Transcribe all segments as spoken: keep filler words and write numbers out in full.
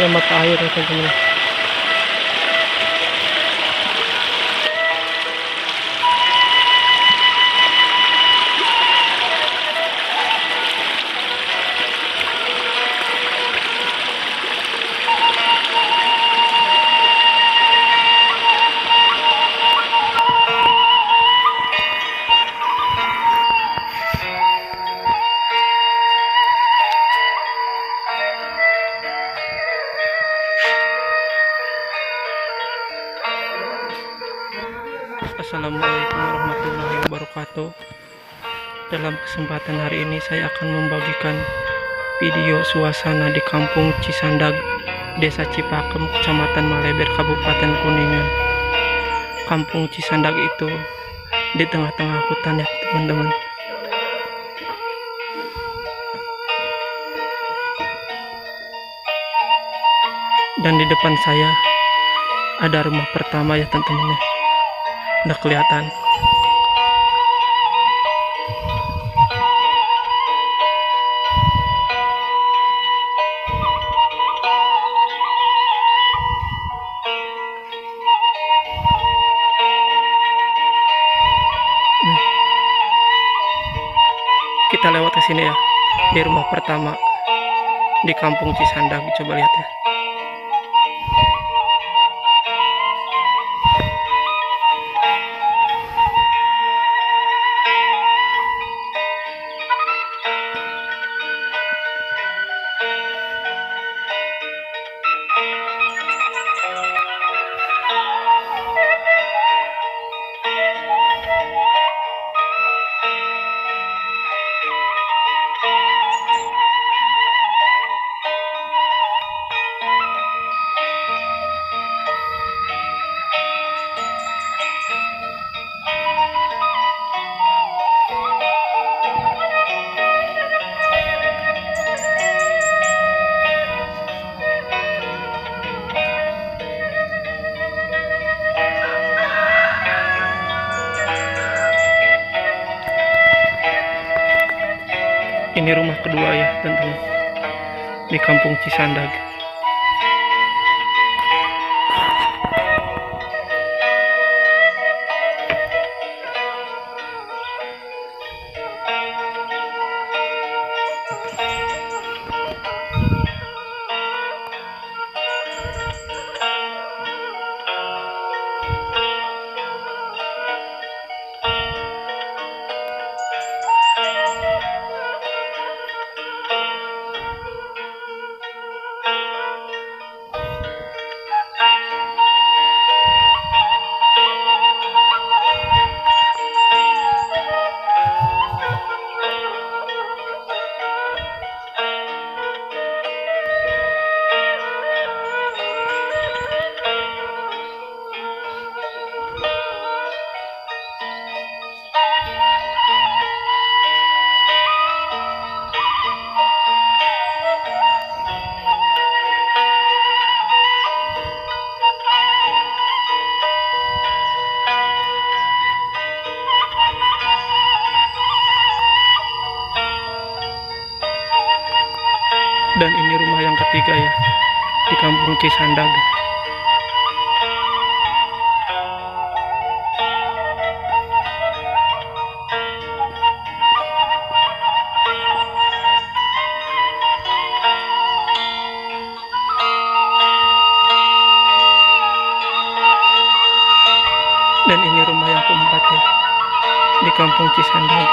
sila makahayot ng pagkakamala. Assalamualaikum warahmatullahi wabarakatuh. Dalam kesempatan hari ini saya akan membagikan video suasana di kampung Cisandag, desa Cipakem, kecamatan Maleber, kabupaten Kuningan. Kampung Cisandag itu di tengah-tengah hutan ya teman-teman. Dan di depan saya ada rumah pertama ya teman-teman ya. Udah kelihatan. Nah, kita lewat ke sini ya, di rumah pertama di kampung Cisandag. Coba lihat ya. Ini rumah kedua ya tentunya di kampung Cisandag. Dan ini rumah yang ketiga ya di kampung Cisandag. Dan ini rumah yang keempat ya di kampung Cisandag.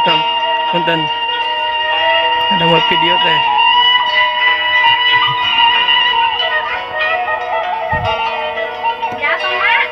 Tang, konten ada mau video teh. Ya, Mak.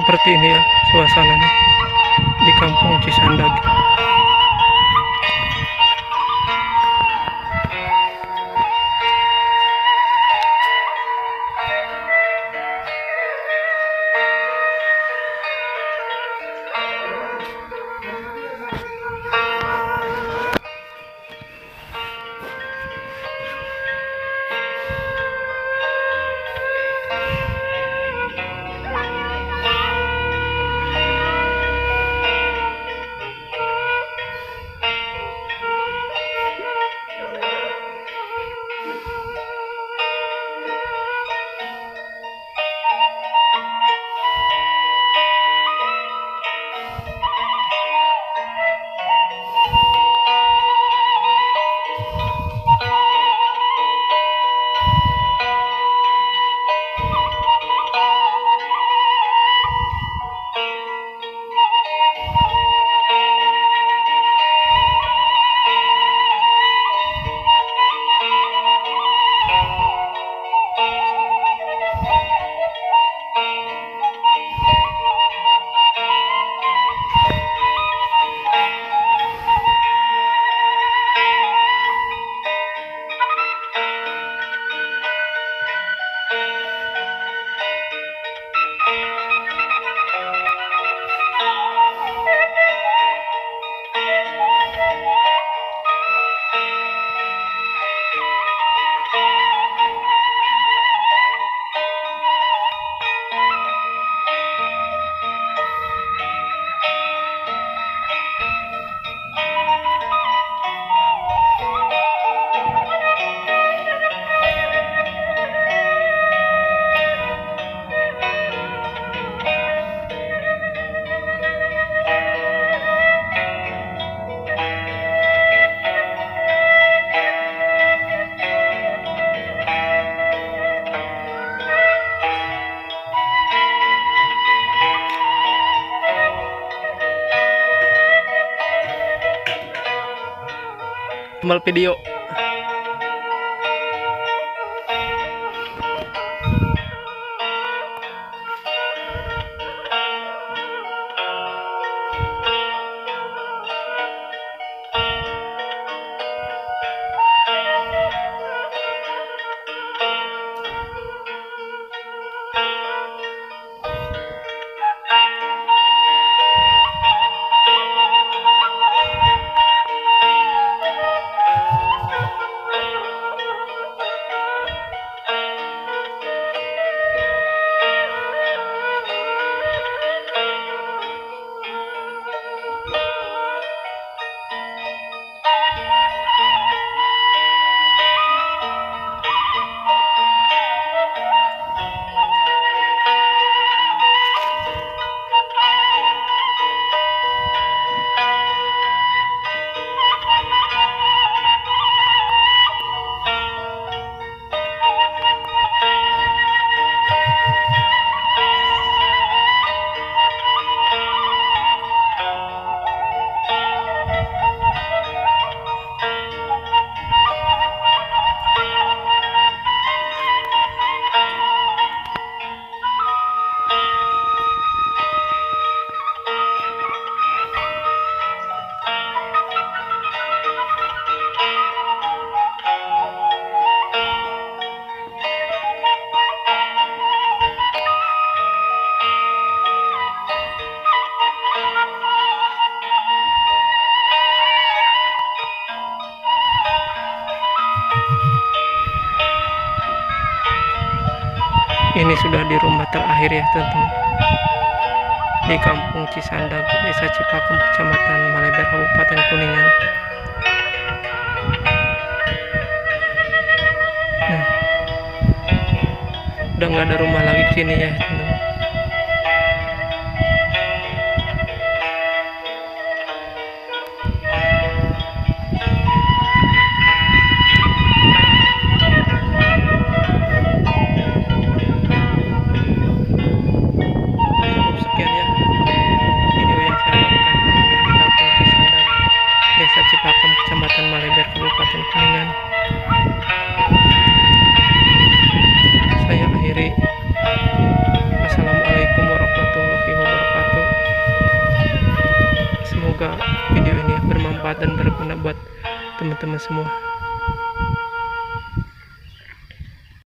seperti ini ya suasananya di kampung Cisandag. Mal video. Ini sudah di rumah terakhir ya teman-teman, di kampung Cisandag, desa Cipakem, kecamatan Maleber, Kabupaten Kuningan. Nah, udah nggak ada rumah lagi kini ya teman-teman. Cipakem, Kecamatan Maleber, Kabupaten Kuningan. Saya akhiri. semoga video ini bermanfaat dan berguna buat teman-teman semua.